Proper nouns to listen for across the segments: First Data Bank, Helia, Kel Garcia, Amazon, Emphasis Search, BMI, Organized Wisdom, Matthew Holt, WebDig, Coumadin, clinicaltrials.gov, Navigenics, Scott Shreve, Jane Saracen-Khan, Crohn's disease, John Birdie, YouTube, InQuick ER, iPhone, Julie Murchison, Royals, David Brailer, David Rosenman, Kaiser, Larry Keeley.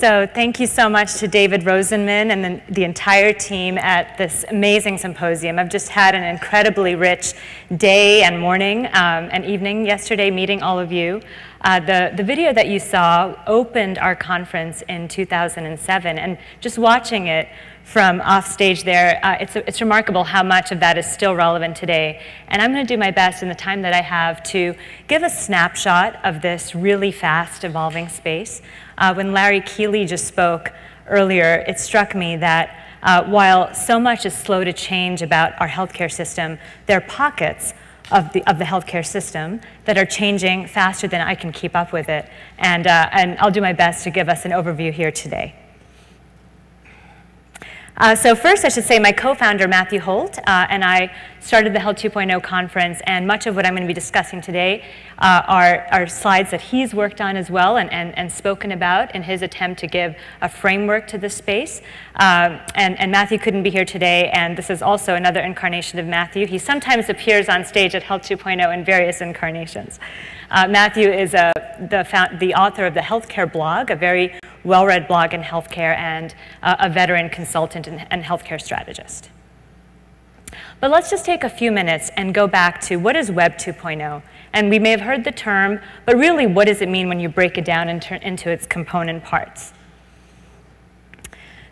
So thank you so much to David Rosenman and the entire team at this amazing symposium. I've just had an incredibly rich day and morning and evening yesterday meeting all of you. The video that you saw opened our conference in 2007, and just watching it from off stage there, it's remarkable how much of that is still relevant today. And I'm going to do my best in the time that I have to give a snapshot of this really fast evolving space. When Larry Keeley just spoke earlier, it struck me that while so much is slow to change about our healthcare system, there are pockets of the healthcare system that are changing faster than I can keep up with it. And I'll do my best to give us an overview here today. So first, I should say my co-founder, Matthew Holt, and I started the Health 2.0 conference, and much of what I'm going to be discussing today are slides that he's worked on as well and spoken about in his attempt to give a framework to this space. And Matthew couldn't be here today, and this is also another incarnation of Matthew. He sometimes appears on stage at Health 2.0 in various incarnations. Matthew is the author of the Healthcare blog, a very well-read blog in healthcare, and a veteran consultant and healthcare strategist. But let's just take a few minutes and go back to what is Web 2.0? And we may have heard the term, but really what does it mean when you break it down into its component parts?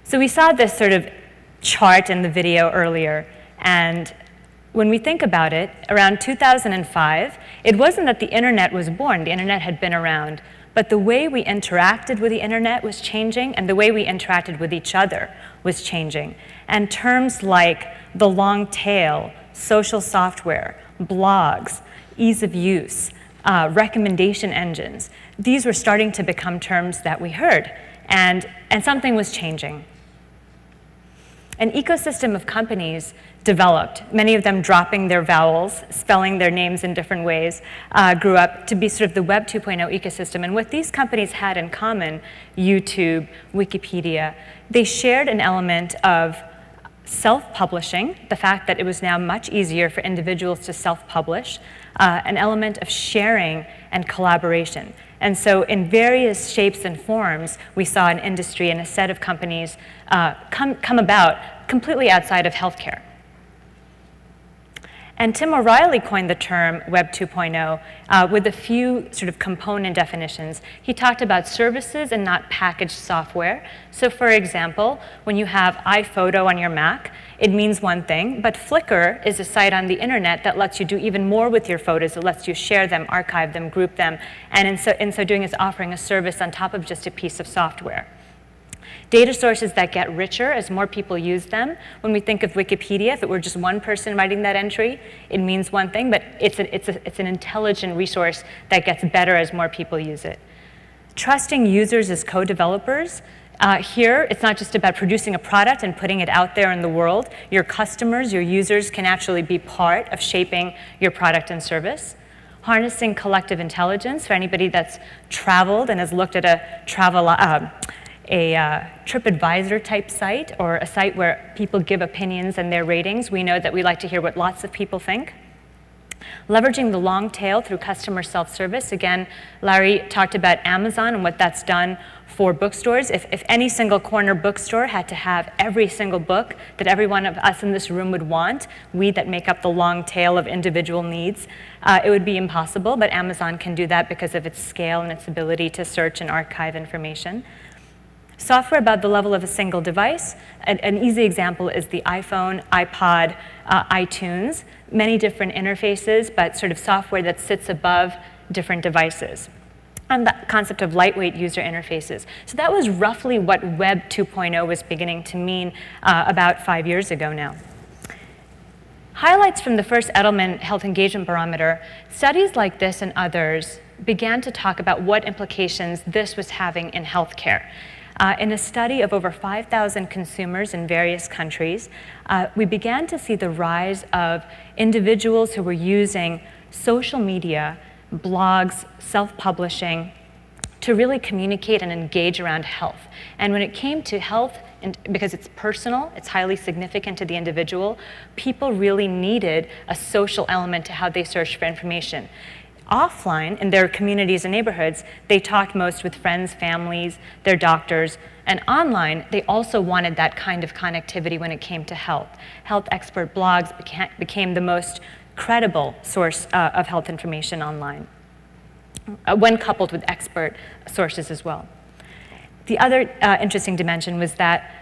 So we saw this sort of chart in the video earlier, and when we think about it, around 2005, it wasn't that the internet was born, the internet had been around, but the way we interacted with the internet was changing, and the way we interacted with each other was changing. And terms like the long tail, social software, blogs, ease of use, recommendation engines, these were starting to become terms that we heard, and something was changing. An ecosystem of companies developed, many of them dropping their vowels, spelling their names in different ways, grew up to be sort of the Web 2.0 ecosystem. And what these companies had in common, YouTube, Wikipedia, they shared an element of self-publishing, the fact that it was now much easier for individuals to self-publish, an element of sharing and collaboration. And so in various shapes and forms, we saw an industry and a set of companies come about completely outside of healthcare. And Tim O'Reilly coined the term Web 2.0 with a few sort of component definitions. He talked about services and not packaged software. So for example, when you have iPhoto on your Mac, it means one thing, but Flickr is a site on the internet that lets you do even more with your photos. It lets you share them, archive them, group them, and in so doing is offering a service on top of just a piece of software. Data sources that get richer as more people use them. When we think of Wikipedia, if it were just one person writing that entry, it means one thing, but it's an intelligent resource that gets better as more people use it. Trusting users as co-developers. Here, it's not just about producing a product and putting it out there in the world. Your customers, your users can actually be part of shaping your product and service. Harnessing collective intelligence. For anybody that's traveled and has looked at a travel TripAdvisor type site, or a site where people give opinions and their ratings, we know that we like to hear what lots of people think. Leveraging the long tail through customer self-service. Again, Larry talked about Amazon and what that's done for bookstores. If any single corner bookstore had to have every single book that every one of us in this room would want, we that make up the long tail of individual needs, it would be impossible, but Amazon can do that because of its scale and its ability to search and archive information. Software about the level of a single device. An easy example is the iPhone, iPod, iTunes, many different interfaces, but sort of software that sits above different devices. And the concept of lightweight user interfaces. So that was roughly what Web 2.0 was beginning to mean about 5 years ago now. Highlights from the first Edelman Health Engagement Barometer, studies like this and others began to talk about what implications this was having in healthcare. In a study of over 5,000 consumers in various countries, we began to see the rise of individuals who were using social media, blogs, self-publishing, to really communicate and engage around health. And when it came to health, because it's personal, it's highly significant to the individual, people really needed a social element to how they searched for information. Offline, in their communities and neighborhoods, they talked most with friends, families, their doctors. And online, they also wanted that kind of connectivity when it came to health. Health expert blogs became the most credible source of health information online, when coupled with expert sources as well. The other interesting dimension was that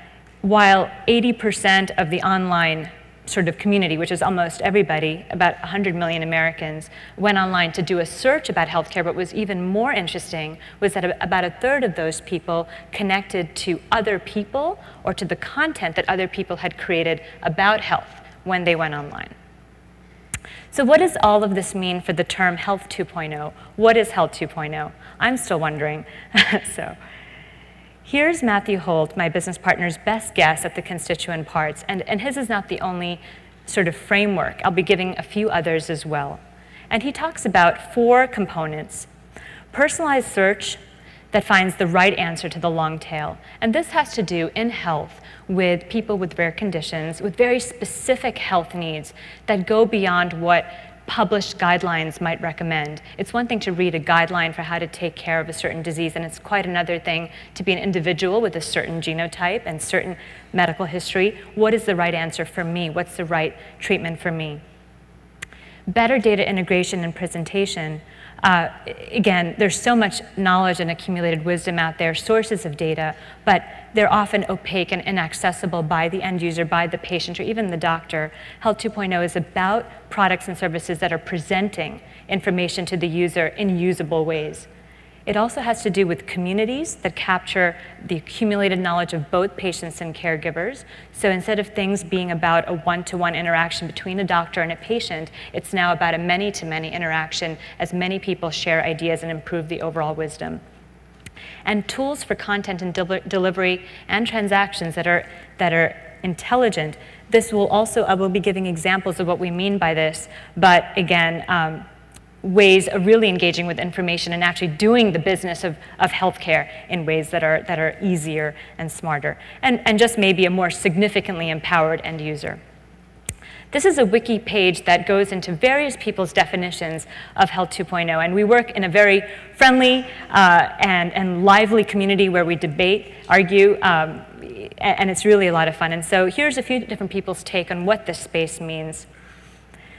while 80% of the online sort of community, which is almost everybody, about 100 million Americans, went online to do a search about healthcare. But what was even more interesting was that about a third of those people connected to other people or to the content that other people had created about health when they went online. So what does all of this mean for the term Health 2.0? What is Health 2.0? I'm still wondering. So here's Matthew Holt, my business partner's best guess at the constituent parts. And his is not the only sort of framework. I'll be giving a few others as well. And he talks about four components. Personalized search that finds the right answer to the long tail. And this has to do in health with people with rare conditions, with very specific health needs that go beyond what published guidelines might recommend. It's one thing to read a guideline for how to take care of a certain disease, and it's quite another thing to be an individual with a certain genotype and certain medical history. What is the right answer for me? What's the right treatment for me? Better data integration and presentation. Again, there's so much knowledge and accumulated wisdom out there, sources of data, but they're often opaque and inaccessible by the end user, by the patient, or even the doctor. Health 2.0 is about products and services that are presenting information to the user in usable ways. It also has to do with communities that capture the accumulated knowledge of both patients and caregivers. So instead of things being about a one-to-one interaction between a doctor and a patient, it's now about a many-to-many interaction as many people share ideas and improve the overall wisdom. And tools for content and delivery and transactions that are intelligent. This will also, I will be giving examples of what we mean by this, but again, ways of really engaging with information and actually doing the business of healthcare in ways that are easier and smarter, and just maybe a more significantly empowered end user. This is a wiki page that goes into various people's definitions of Health 2.0, and we work in a very friendly and lively community where we debate, argue, and it's really a lot of fun. And so here's a few different people's take on what this space means.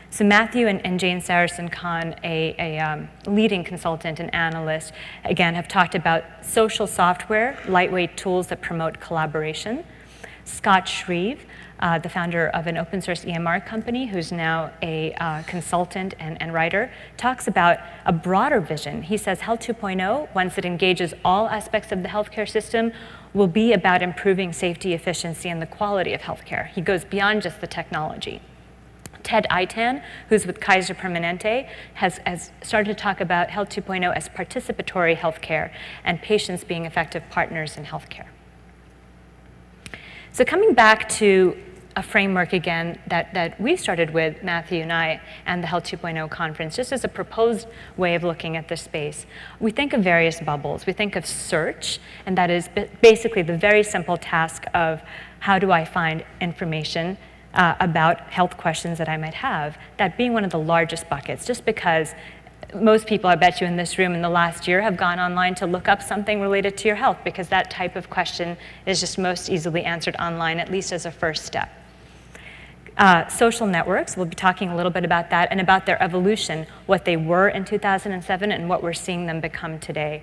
So Matthew and Jane Saracen-Khan, a leading consultant and analyst, again, have talked about social software, lightweight tools that promote collaboration. Scott Shreve, the founder of an open source EMR company, who's now a consultant and writer, talks about a broader vision. He says Health 2.0, once it engages all aspects of the healthcare system, will be about improving safety, efficiency, and the quality of healthcare. He goes beyond just the technology. Ted Eitan, who's with Kaiser Permanente, has started to talk about Health 2.0 as participatory healthcare and patients being effective partners in healthcare. So coming back to a framework again that we started with, Matthew and I, and the Health 2.0 conference, just as a proposed way of looking at this space. We think of various bubbles. We think of search, and that is basically the very simple task of how do I find information about health questions that I might have, that being one of the largest buckets, just because most people, I bet you, in this room in the last year have gone online to look up something related to your health, because that type of question is just most easily answered online, at least as a first step. Social networks, we'll be talking a little bit about that and about their evolution, what they were in 2007 and what we're seeing them become today.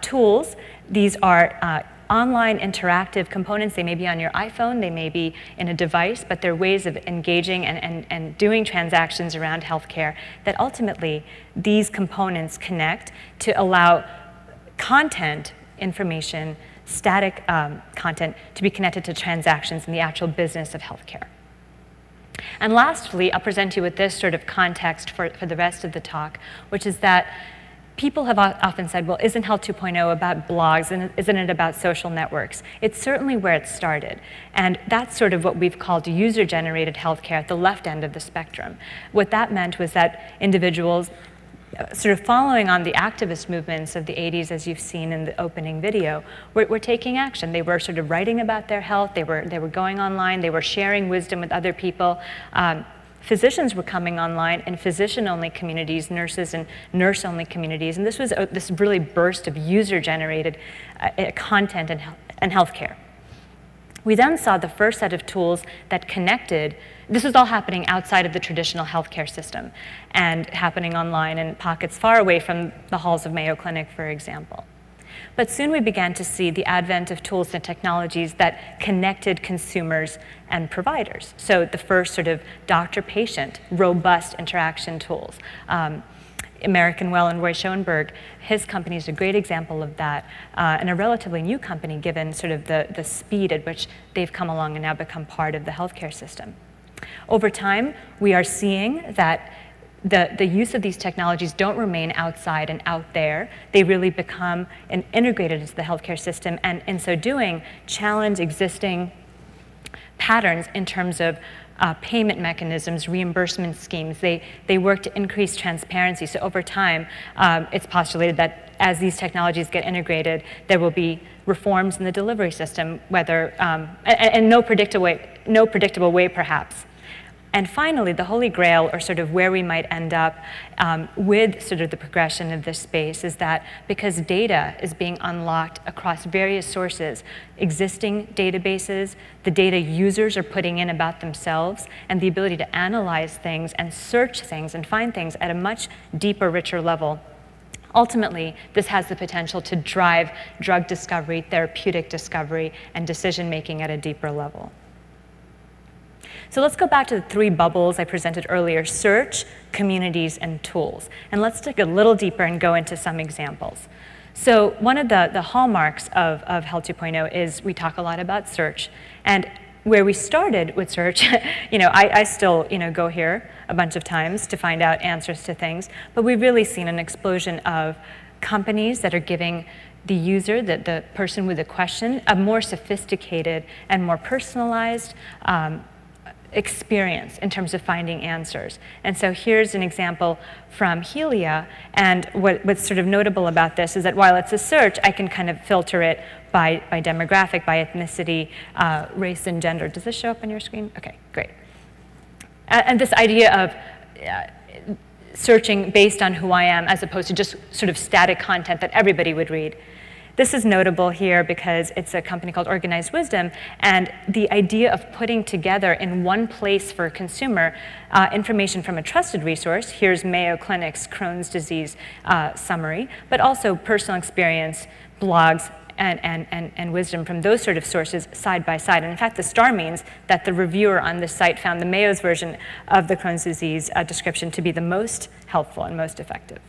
Tools, these are online interactive components. They may be on your iPhone, they may be in a device, but they're ways of engaging and doing transactions around healthcare that ultimately these components connect to allow content, information, static content to be connected to transactions in the actual business of healthcare. And lastly, I'll present you with this sort of context for the rest of the talk, which is that people have often said, well, isn't Health 2.0 about blogs, and isn't it about social networks? It's certainly where it started. And that's sort of what we've called user-generated healthcare at the left end of the spectrum. What that meant was that individuals, sort of following on the activist movements of the 80s, as you've seen in the opening video, were taking action. They were sort of writing about their health, they were going online, they were sharing wisdom with other people. physicians were coming online, and physician-only communities, nurses and nurse-only communities, and this was this really burst of user-generated content and healthcare. We then saw the first set of tools that connected. This was all happening outside of the traditional healthcare system and happening online in pockets far away from the halls of Mayo Clinic, for example. But soon we began to see the advent of tools and technologies that connected consumers and providers. So the first sort of doctor-patient, robust interaction tools. American Well and Roy Schoenberg, his company is a great example of that, and a relatively new company given sort of the speed at which they've come along and now become part of the healthcare system. Over time, we are seeing that the use of these technologies don't remain outside and out there. They really become integrated into the healthcare system, and in so doing, challenge existing patterns in terms of payment mechanisms, reimbursement schemes. They work to increase transparency. So over time, it's postulated that as these technologies get integrated, there will be reforms in the delivery system, whether and no predictable way, perhaps. And finally, the holy grail, or sort of where we might end up with sort of the progression of this space, is that because data is being unlocked across various sources, existing databases, the data users are putting in about themselves, and the ability to analyze things and search things and find things at a much deeper, richer level. Ultimately, this has the potential to drive drug discovery, therapeutic discovery, and decision-making at a deeper level. So let's go back to the three bubbles I presented earlier: search, communities, and tools. And let's dig a little deeper and go into some examples. So one of the hallmarks of Health 2.0 is we talk a lot about search. And where we started with search, I still go here a bunch of times to find out answers to things. But we've really seen an explosion of companies that are giving the user, the person with a question, a more sophisticated and more personalized experience in terms of finding answers. And so here's an example from Helia, and what's sort of notable about this is that while it's a search, I can kind of filter it by demographic, by ethnicity, race, and gender. Does this show up on your screen? Okay, great. And this idea of searching based on who I am as opposed to just sort of static content that everybody would read. This is notable here because it's a company called Organized Wisdom, and the idea of putting together in one place for a consumer information from a trusted resource, here's Mayo Clinic's Crohn's disease summary, but also personal experience, blogs, and wisdom from those sort of sources side by side. And in fact, the star means that the reviewer on this site found the Mayo's version of the Crohn's disease description to be the most helpful and most effective.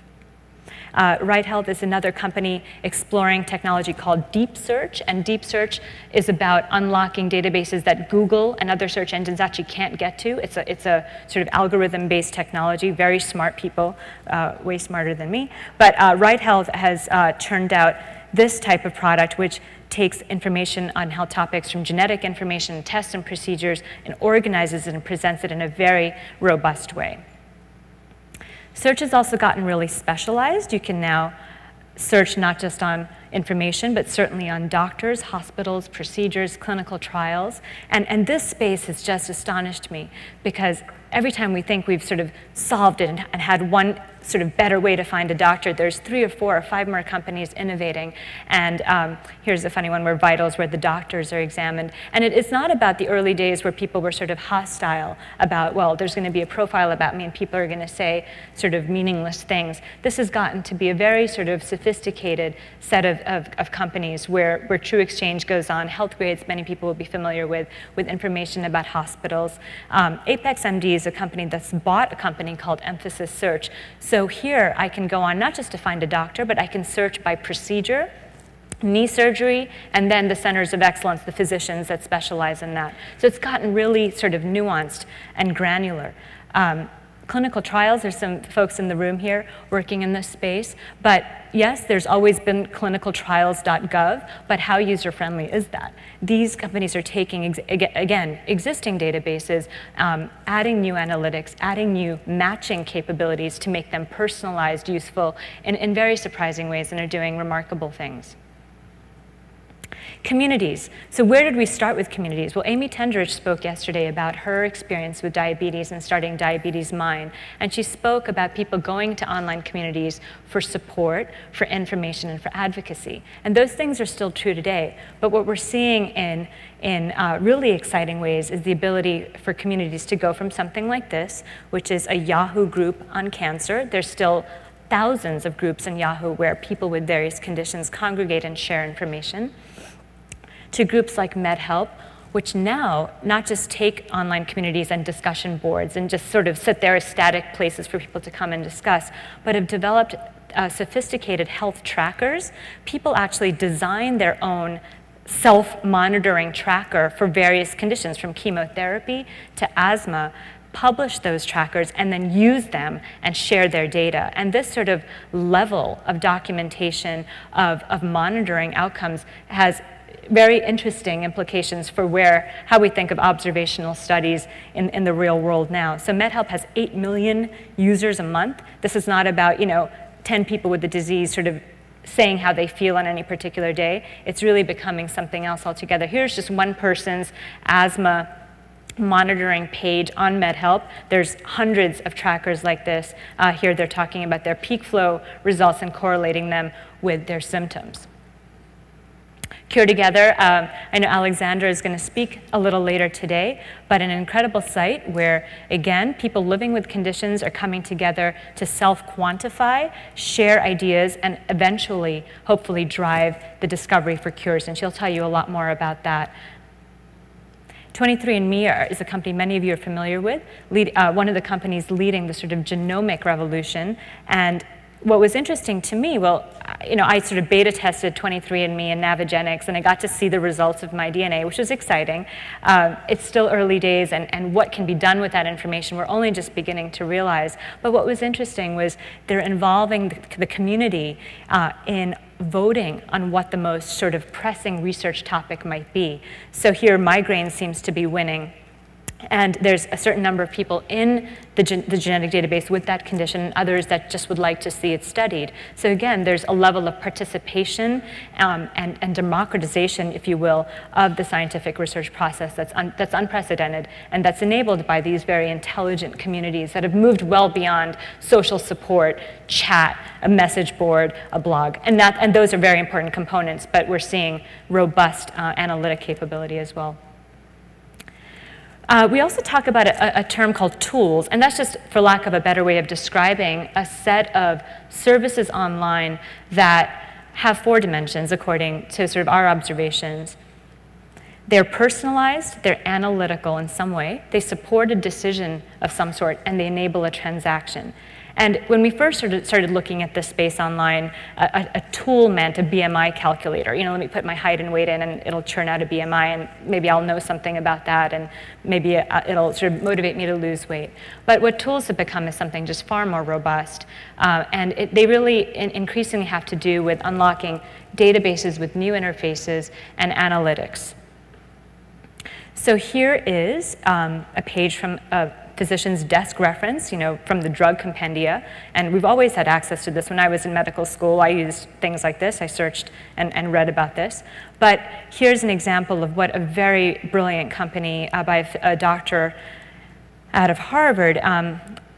RightHealth is another company exploring technology called Deep Search, and Deep Search is about unlocking databases that Google and other search engines actually can't get to. It's a sort of algorithm-based technology, very smart people, way smarter than me. But RightHealth has turned out this type of product, which takes information on health topics from genetic information, tests and procedures, and organizes it and presents it in a very robust way. Search has also gotten really specialized. You can now search not just on information, but certainly on doctors, hospitals, procedures, clinical trials. And this space has just astonished me, because every time we think we've sort of solved it and had one sort of better way to find a doctor, there's 3 or 4 or 5 more companies innovating. And here's a funny one where Vitals, where the doctors are examined. And it's not about the early days where people were sort of hostile about, well, there's going to be a profile about me and people are going to say sort of meaningless things. This has gotten to be a very sort of sophisticated set of companies where true exchange goes on. Health Grades, many people will be familiar with information about hospitals. Apex MDs is a company that's bought a company called Emphasis Search. So here I can go on not just to find a doctor, but I can search by procedure, knee surgery, and then the centers of excellence, the physicians that specialize in that. So it's gotten really sort of nuanced and granular. Clinical trials, there's some folks in the room here working in this space, but yes, there's always been clinicaltrials.gov, but how user-friendly is that? These companies are taking, again, existing databases, adding new analytics, adding new matching capabilities to make them personalized, useful, in very surprising ways, and are doing remarkable things. Communities. So where did we start with communities? Well, Amy Tendrich spoke yesterday about her experience with diabetes and starting Diabetes Mine. And she spoke about people going to online communities for support, for information, and for advocacy. And those things are still true today. But what we're seeing in really exciting ways is the ability for communities to go from something like this, which is a Yahoo group on cancer. There's still thousands of groups in Yahoo where people with various conditions congregate and share information, to groups like MedHelp, which now not just take online communities and discussion boards and just sort of sit there as static places for people to come and discuss, but have developed sophisticated health trackers. People actually design their own self-monitoring tracker for various conditions, from chemotherapy to asthma, publish those trackers and then use them and share their data. And this sort of level of documentation, of monitoring outcomes, has very interesting implications for how we think of observational studies in the real world now. So MedHelp has 8 million users a month. This is not about, 10 people with the disease sort of saying how they feel on any particular day. It's really becoming something else altogether. Here's just one person's asthma monitoring page on MedHelp. There's hundreds of trackers like this. Here they're talking about their peak flow results and correlating them with their symptoms. Cure Together, I know Alexandra is going to speak a little later today, but an incredible site where, again, people living with conditions are coming together to self-quantify, share ideas, and eventually, hopefully, drive the discovery for cures. And she'll tell you a lot more about that. 23andMe is a company many of you are familiar with, one of the companies leading the sort of genomic revolution. And what was interesting to me, I sort of beta tested 23andMe and Navigenics, and I got to see the results of my DNA, which was exciting. It's still early days, and what can be done with that information, we're only just beginning to realize. But what was interesting was they're involving the community in voting on what the most sort of pressing research topic might be. So here, migraine seems to be winning. And there's a certain number of people in the genetic database with that condition, and others that just would like to see it studied. So again, there's a level of participation and democratization, if you will, of the scientific research process that's unprecedented, and that's enabled by these very intelligent communities that have moved well beyond social support, chat, a message board, a blog. And those are very important components, but we're seeing robust analytic capability as well. We also talk about a term called tools, and that's just, for lack of a better way of describing, a set of services online that have four dimensions according to sort of our observations. They're personalized, they're analytical in some way, they support a decision of some sort, and they enable a transaction. And when we first started looking at this space online, a tool meant a BMI calculator. Let me put my height and weight in, and it'll churn out a BMI, and maybe I'll know something about that, and maybe it'll sort of motivate me to lose weight. But what tools have become is something just far more robust, and they really increasingly have to do with unlocking databases with new interfaces and analytics. So here is a page from physician's desk reference, from the drug compendia. And we've always had access to this. When I was in medical school, I used things like this. I searched and read about this. But here's an example of what a very brilliant company by a doctor out of Harvard,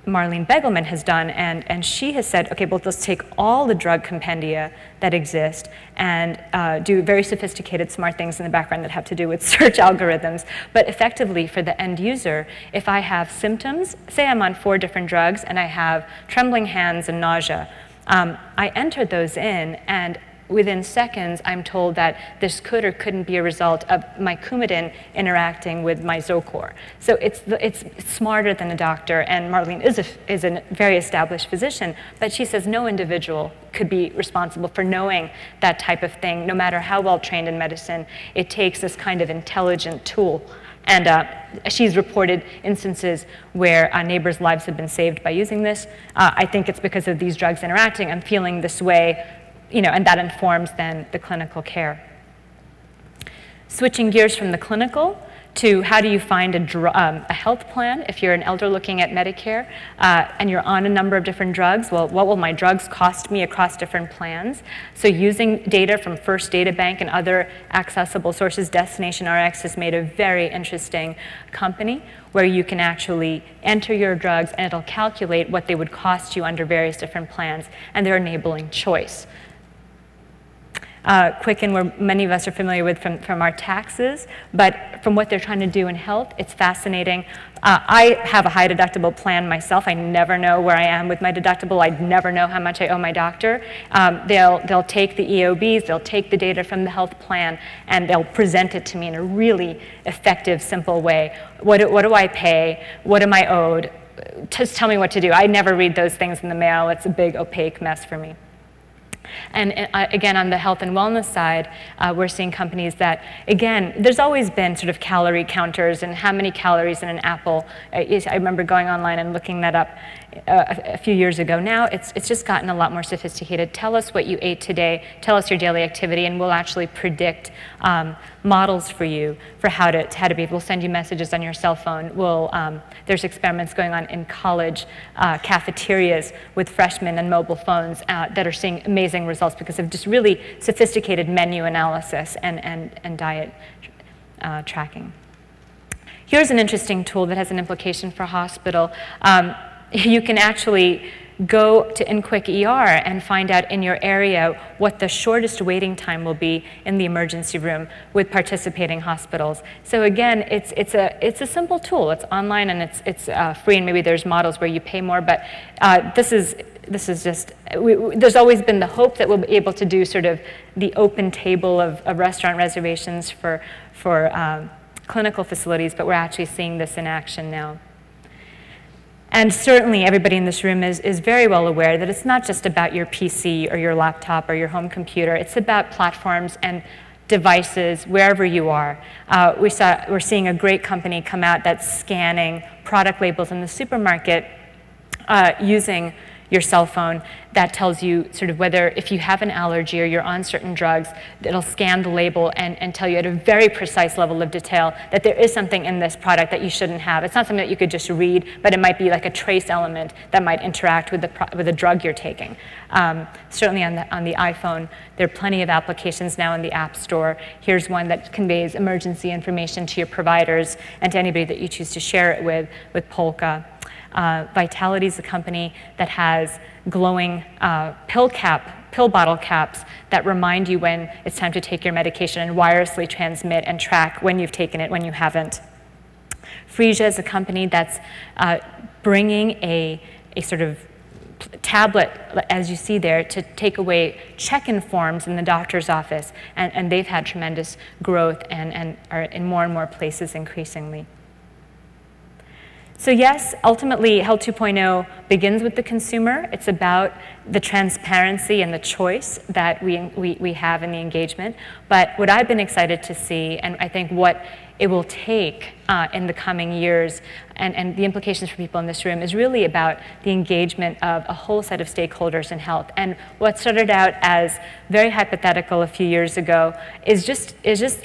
Marlene Begelman, has done. And she has said, OK, well, let's take all the drug compendia that exist and do very sophisticated, smart things in the background that have to do with search algorithms. But effectively, for the end user, if I have symptoms, say I'm on 4 different drugs and I have trembling hands and nausea, I enter those in, and within seconds, I'm told that this could or couldn't be a result of my Coumadin interacting with my Zocor. So it's smarter than a doctor, and Marlene is a very established physician, but she says no individual could be responsible for knowing that type of thing. No matter how well trained in medicine, it takes this kind of intelligent tool. And she's reported instances where neighbors' lives have been saved by using this. I think it's because of these drugs interacting. I'm feeling this way. And that informs then the clinical care. Switching gears from the clinical to how do you find a health plan if you're an elder looking at Medicare and you're on a number of different drugs. Well, what will my drugs cost me across different plans? So using data from First Data Bank and other accessible sources, Destination Rx has made a very interesting company where you can actually enter your drugs and it'll calculate what they would cost you under various different plans, and they're enabling choice. Quicken, where many of us are familiar with from our taxes, but from what they're trying to do in health, it's fascinating. I have a high deductible plan myself. I never know where I am with my deductible. I'd never know how much I owe my doctor. They'll take the EOBs, they'll take the data from the health plan, and they'll present it to me in a really effective, simple way. What do I pay? What am I owed? Just tell me what to do. I never read those things in the mail. It's a big, opaque mess for me. And again, on the health and wellness side, we're seeing companies that, again, there's always been sort of calorie counters and how many calories in an apple. I remember going online and looking that up a few years ago. Now it's just gotten a lot more sophisticated. Tell us what you ate today, tell us your daily activity, and we'll actually predict models for you for how to be. We'll send you messages on your cell phone. There's experiments going on in college cafeterias with freshmen and mobile phones that are seeing amazing results because of just really sophisticated menu analysis and diet tracking. Here's an interesting tool that has an implication for hospital. You can actually go to InQuick ER and find out in your area what the shortest waiting time will be in the emergency room with participating hospitals. So again, it's a simple tool. It's online and it's free, and maybe there's models where you pay more, but this is just, there's always been the hope that we'll be able to do sort of the open table of restaurant reservations for clinical facilities, but we're actually seeing this in action now. And certainly everybody in this room is very well aware that it's not just about your PC or your laptop or your home computer. It's about platforms and devices wherever you are. We're seeing a great company come out that's scanning product labels in the supermarket using your cell phone. That tells you sort of whether, if you have an allergy or you're on certain drugs, it'll scan the label and tell you at a very precise level of detail that there is something in this product that you shouldn't have. It's not something that you could just read, but it might be like a trace element that might interact with the drug you're taking. Certainly on the iPhone, there are plenty of applications now in the App Store. Here's one that conveys emergency information to your providers and to anybody that you choose to share it with Polka. Vitality is a company that has glowing pill bottle caps that remind you when it's time to take your medication and wirelessly transmit and track when you've taken it, when you haven't. Phreesia is a company that's bringing a sort of tablet, as you see there, to take away check-in forms in the doctor's office, and they've had tremendous growth and are in more and more places increasingly. So yes, ultimately, Health 2.0 begins with the consumer. It's about the transparency and the choice that we have in the engagement. But what I've been excited to see, and I think what it will take in the coming years, and the implications for people in this room, is really about the engagement of a whole set of stakeholders in health. And what started out as very hypothetical a few years ago is just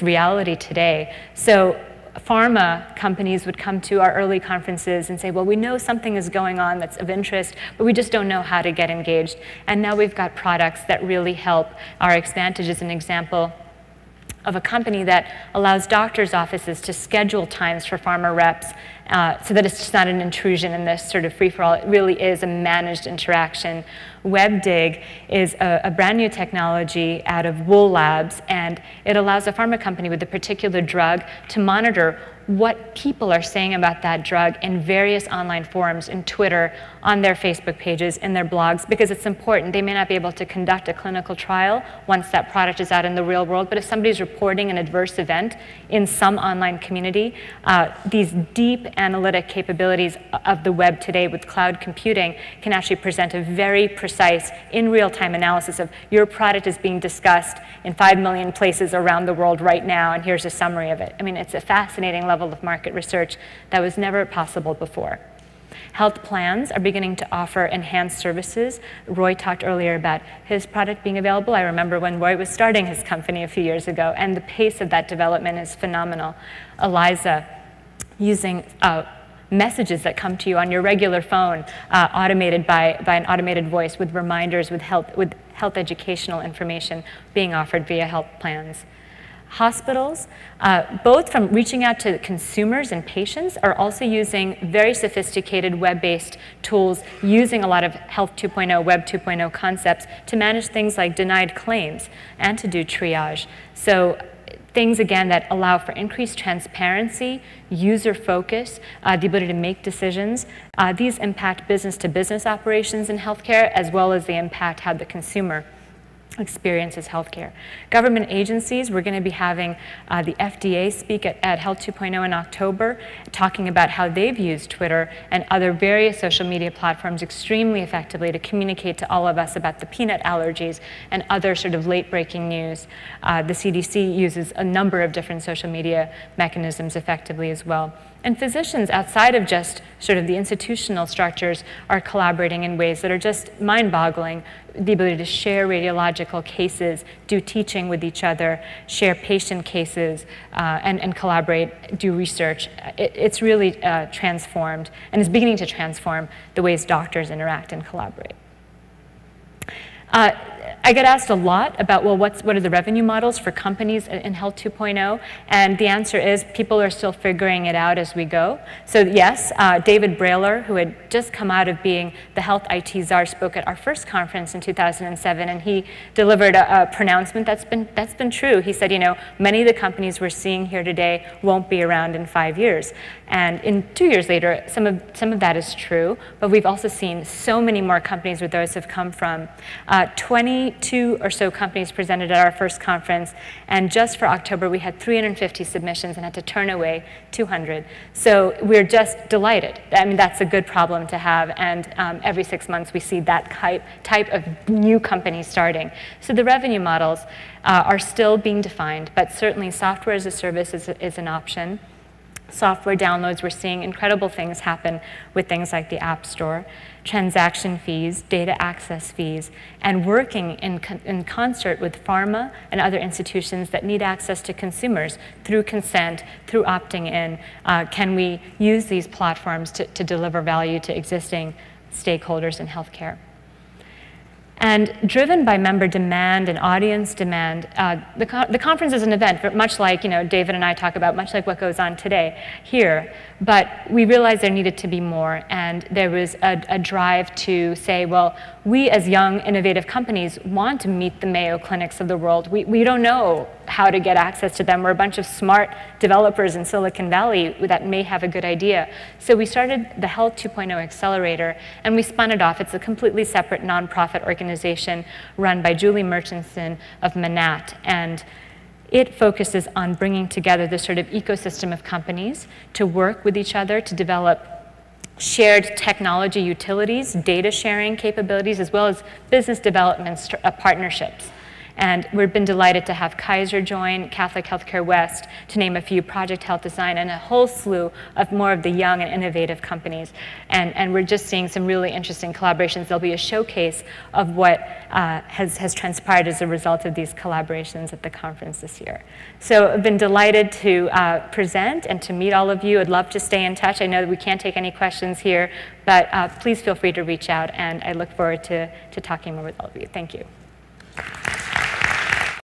reality today. So pharma companies would come to our early conferences and say, well, we know something is going on that's of interest, but we just don't know how to get engaged. And now we've got products that really help. RxVantage is an example of a company that allows doctors' offices to schedule times for pharma reps so that it's just not an intrusion in this sort of free-for-all. It really is a managed interaction. WebDig is a brand new technology out of Wool Labs, and it allows a pharma company with a particular drug to monitor what people are saying about that drug in various online forums, in Twitter, on their Facebook pages, in their blogs, because it's important. They may not be able to conduct a clinical trial once that product is out in the real world, but if somebody's reporting an adverse event in some online community, these deep analytic capabilities of the web today with cloud computing can actually present a very precise, in real-time analysis of your product is being discussed in 5 million places around the world right now, and here's a summary of it. I mean, it's a fascinating level of market research that was never possible before. Health plans are beginning to offer enhanced services. Roy talked earlier about his product being available. I remember when Roy was starting his company a few years ago, and the pace of that development is phenomenal. Eliza, using messages that come to you on your regular phone, automated by an automated voice, with reminders, with health educational information being offered via health plans. Hospitals, both from reaching out to consumers and patients, are also using very sophisticated web-based tools, using a lot of Health 2.0, Web 2.0 concepts to manage things like denied claims and to do triage. So things, again, that allow for increased transparency, user focus, the ability to make decisions. These impact business-to-business operations in healthcare, as well as they impact how the consumer experiences healthcare. Government agencies, we're going to be having the FDA speak at Health 2.0 in October, talking about how they've used Twitter and other various social media platforms extremely effectively to communicate to all of us about the peanut allergies and other sort of late-breaking news. The CDC uses a number of different social media mechanisms effectively as well. And physicians, outside of just sort of the institutional structures, are collaborating in ways that are just mind-boggling. The ability to share radiological cases, do teaching with each other, share patient cases, and collaborate, do research. It's really transformed, and is beginning to transform, the ways doctors interact and collaborate. I get asked a lot about, well, what are the revenue models for companies in Health 2.0? And the answer is, people are still figuring it out as we go. So yes, David Brailer, who had just come out of being the health IT czar, spoke at our first conference in 2007, and he delivered a pronouncement that's been true. He said, you know, many of the companies we're seeing here today won't be around in 5 years. And in 2 years later, some of that is true, but we've also seen so many more companies where those have come from. 22 or so companies presented at our first conference, and just for October we had 350 submissions and had to turn away 200. So we're just delighted. I mean, that's a good problem to have, and every 6 months we see that type of new company starting. So the revenue models are still being defined, but certainly software as a service is an option. Software downloads, we're seeing incredible things happen with things like the App Store, transaction fees, data access fees, and working in concert with pharma and other institutions that need access to consumers through consent, through opting in. Can we use these platforms to deliver value to existing stakeholders in healthcare? And driven by member demand and audience demand, the conference is an event, much like, you know, David and I talk about, much like what goes on today here. But we realized there needed to be more, and there was a drive to say, well, we as young, innovative companies want to meet the Mayo Clinics of the world. We don't know how to get access to them. We're a bunch of smart developers in Silicon Valley that may have a good idea. So we started the Health 2.0 Accelerator, and we spun it off. It's a completely separate nonprofit organization run by Julie Murchison of Manat, and it focuses on bringing together this sort of ecosystem of companies to work with each other to develop shared technology utilities, data sharing capabilities, as well as business development partnerships. And we've been delighted to have Kaiser join, Catholic Healthcare West, to name a few, Project Health Design, and a whole slew of more of the young and innovative companies. And we're just seeing some really interesting collaborations. There'll be a showcase of what has transpired as a result of these collaborations at the conference this year. So I've been delighted to present and to meet all of you. I'd love to stay in touch. I know that we can't take any questions here, but please feel free to reach out, and I look forward to talking more with all of you. Thank you.